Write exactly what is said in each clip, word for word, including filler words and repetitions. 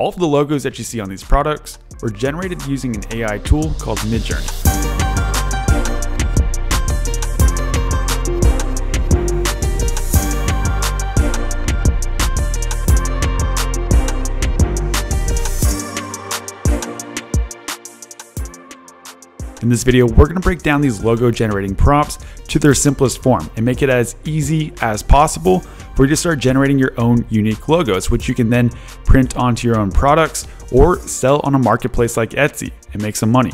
All of the logos that you see on these products were generated using an A I tool called Midjourney. In this video, we're going to break down these logo generating prompts to their simplest form and make it as easy as possible for you to start generating your own unique logos, which you can then print onto your own products or sell on a marketplace like Etsy and make some money.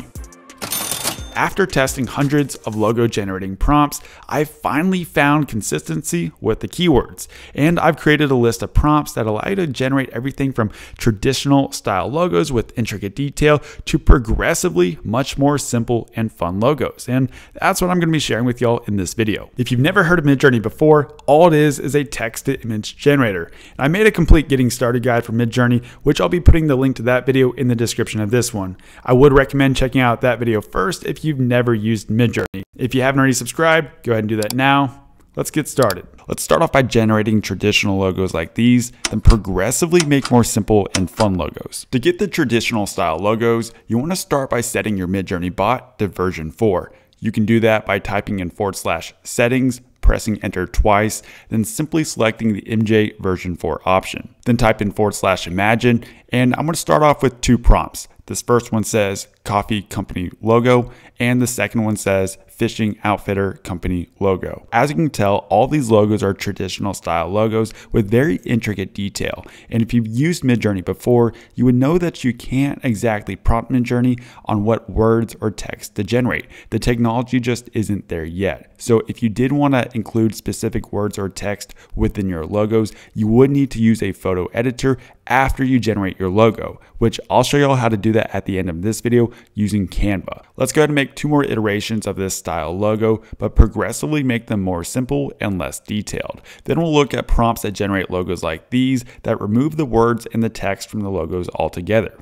After testing hundreds of logo generating prompts, I finally found consistency with the keywords. And I've created a list of prompts that allow you to generate everything from traditional style logos with intricate detail to progressively much more simple and fun logos. And that's what I'm gonna be sharing with y'all in this video. If you've never heard of Midjourney before, all it is is a text to image generator. And I made a complete getting started guide for Midjourney, which I'll be putting the link to that video in the description of this one. I would recommend checking out that video first if you you've never used Midjourney. If you haven't already subscribed, go ahead and do that now. Let's get started. Let's start off by generating traditional logos like these, then progressively make more simple and fun logos. To get the traditional style logos, you want to start by setting your Midjourney bot to version four. You can do that by typing in forward slash settings, pressing enter twice, then simply selecting the M J version four option. Then type in forward slash imagine, and I'm going to start off with two prompts. This first one says coffee company logo, and the second one says fishing outfitter company logo. As you can tell, all these logos are traditional style logos with very intricate detail. And if you've used Midjourney before, you would know that you can't exactly prompt Midjourney on what words or text to generate. The technology just isn't there yet. So if you did want to include specific words or text within your logos, you would need to use a photo editor after you generate your logo, which I'll show y'all how to do that at the end of this video using Canva. Let's go ahead and make two more iterations of this style logo, but progressively make them more simple and less detailed. Then we'll look at prompts that generate logos like these that remove the words and the text from the logos altogether.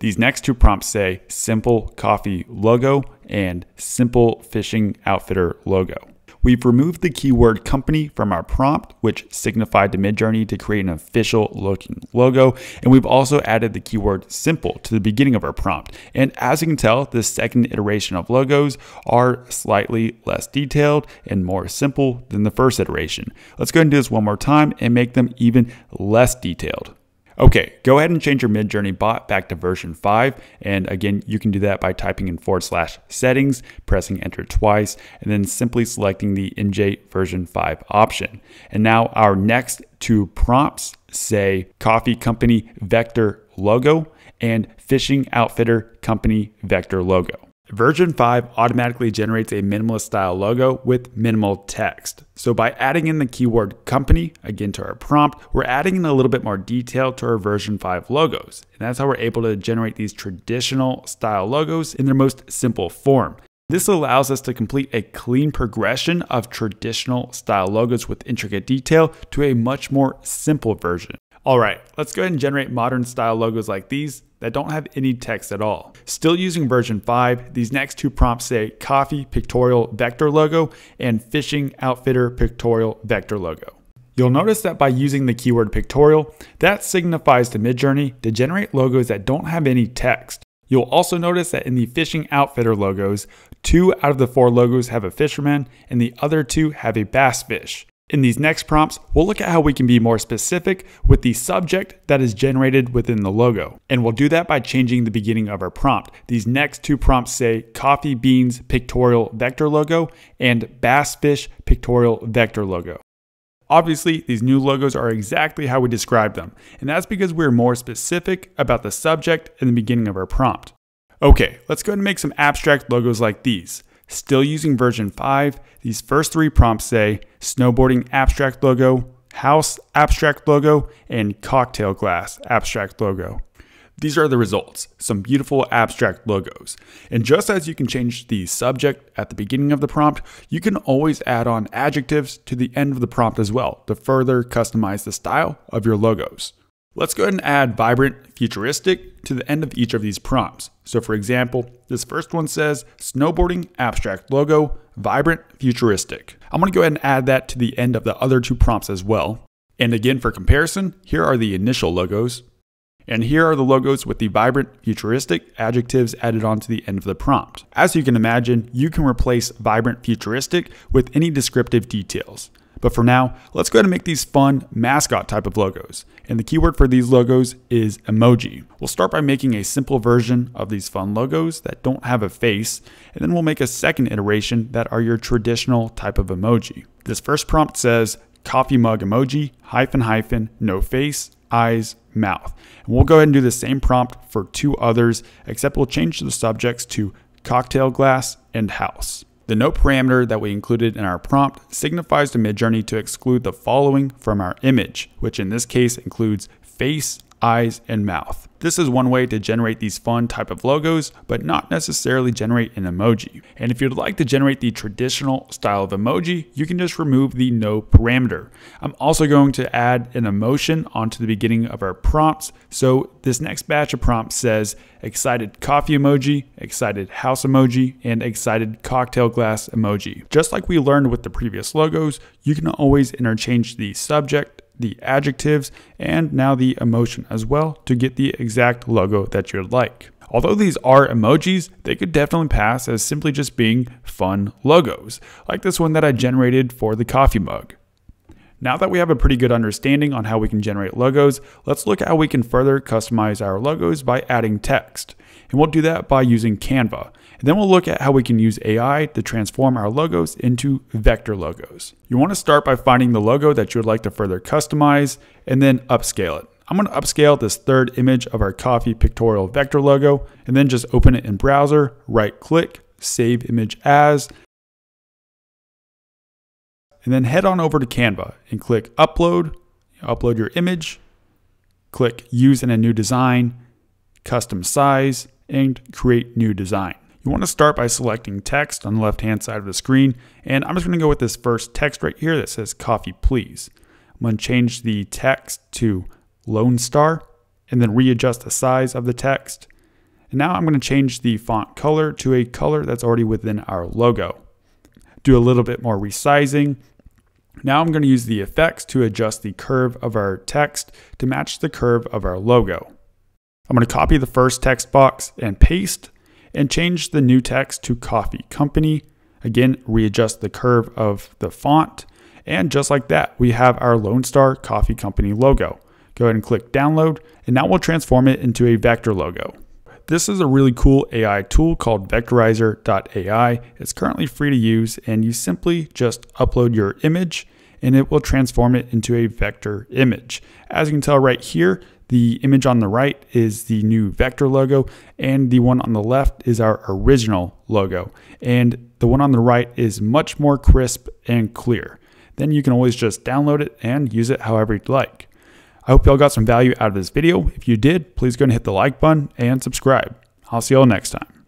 These next two prompts say simple coffee logo and simple fishing outfitter logo. We've removed the keyword company from our prompt, which signified to Midjourney to create an official looking logo. And we've also added the keyword simple to the beginning of our prompt. And as you can tell, the second iteration of logos are slightly less detailed and more simple than the first iteration. Let's go ahead and do this one more time and make them even less detailed. Okay, go ahead and change your Midjourney bot back to version five. And again, you can do that by typing in forward slash settings, pressing enter twice, and then simply selecting the M J version five option. And now our next two prompts say coffee company vector logo and fishing outfitter company vector logo. Version five automatically generates a minimalist style logo with minimal text. So by adding in the keyword company, again to our prompt, we're adding in a little bit more detail to our version five logos. And that's how we're able to generate these traditional style logos in their most simple form. This allows us to complete a clean progression of traditional style logos with intricate detail to a much more simple version. All right, let's go ahead and generate modern style logos like these that don't have any text at all. Still using version five, these next two prompts say coffee pictorial vector logo and fishing outfitter pictorial vector logo. You'll notice that by using the keyword pictorial, that signifies to Midjourney to generate logos that don't have any text. You'll also notice that in the fishing outfitter logos, two out of the four logos have a fisherman and the other two have a bass fish. In these next prompts, we'll look at how we can be more specific with the subject that is generated within the logo. And we'll do that by changing the beginning of our prompt. These next two prompts say coffee beans pictorial vector logo and bass fish pictorial vector logo. Obviously, these new logos are exactly how we described them. And that's because we're more specific about the subject in the beginning of our prompt. Okay, let's go ahead and make some abstract logos like these. Still using version five, these first three prompts say snowboarding abstract logo, house abstract logo, and cocktail glass abstract logo. These are the results, some beautiful abstract logos. And just as you can change the subject at the beginning of the prompt, you can always add on adjectives to the end of the prompt as well to further customize the style of your logos. Let's go ahead and add vibrant, futuristic to the end of each of these prompts. So for example, this first one says snowboarding abstract logo, vibrant, futuristic. I'm going to go ahead and add that to the end of the other two prompts as well. And again, for comparison, here are the initial logos. And here are the logos with the vibrant, futuristic adjectives added on to the end of the prompt. As you can imagine, you can replace vibrant, futuristic with any descriptive details. But for now, let's go ahead and make these fun mascot type of logos. And the keyword for these logos is emoji. We'll start by making a simple version of these fun logos that don't have a face, and then we'll make a second iteration that are your traditional type of emoji. This first prompt says coffee mug emoji, hyphen hyphen, no face, eyes, mouth. And we'll go ahead and do the same prompt for two others, except we'll change the subjects to cocktail glass and house. The no parameter that we included in our prompt signifies to Midjourney to exclude the following from our image, which in this case includes face, eyes, and mouth. This is one way to generate these fun type of logos, but not necessarily generate an emoji. And if you'd like to generate the traditional style of emoji, you can just remove the no parameter. I'm also going to add an emotion onto the beginning of our prompts. So this next batch of prompts says excited coffee emoji, excited house emoji, and excited cocktail glass emoji. Just like we learned with the previous logos, you can always interchange the subject, the adjectives, and now the emotion as well to get the exact logo that you'd like. Although these are emojis, they could definitely pass as simply just being fun logos, like this one that I generated for the coffee mug. Now that we have a pretty good understanding on how we can generate logos, let's look at how we can further customize our logos by adding text. And we'll do that by using Canva. And then we'll look at how we can use A I to transform our logos into vector logos. You want to start by finding the logo that you would like to further customize and then upscale it. I'm going to upscale this third image of our coffee pictorial vector logo and then just open it in browser, right click, save image as, and then head on over to Canva and click upload, upload your image, click use in a new design, custom size, and create new design. You want to start by selecting text on the left-hand side of the screen, and I'm just going to go with this first text right here that says coffee please. I'm going to change the text to Lone Star and then readjust the size of the text. And now I'm going to change the font color to a color that's already within our logo. Do a little bit more resizing. Now I'm going to use the effects to adjust the curve of our text to match the curve of our logo. I'm going to copy the first text box and paste and change the new text to coffee company. Again, readjust the curve of the font. And just like that, we have our Lone Star Coffee Company logo. Go ahead and click download. And now we'll transform it into a vector logo. This is a really cool A I tool called Vectorizer dot A I. It's currently free to use, and you simply just upload your image and it will transform it into a vector image. As you can tell right here, the image on the right is the new vector logo and the one on the left is our original logo. And the one on the right is much more crisp and clear. Then you can always just download it and use it however you'd like. I hope y'all got some value out of this video. If you did, please go and hit the like button and subscribe. I'll see y'all next time.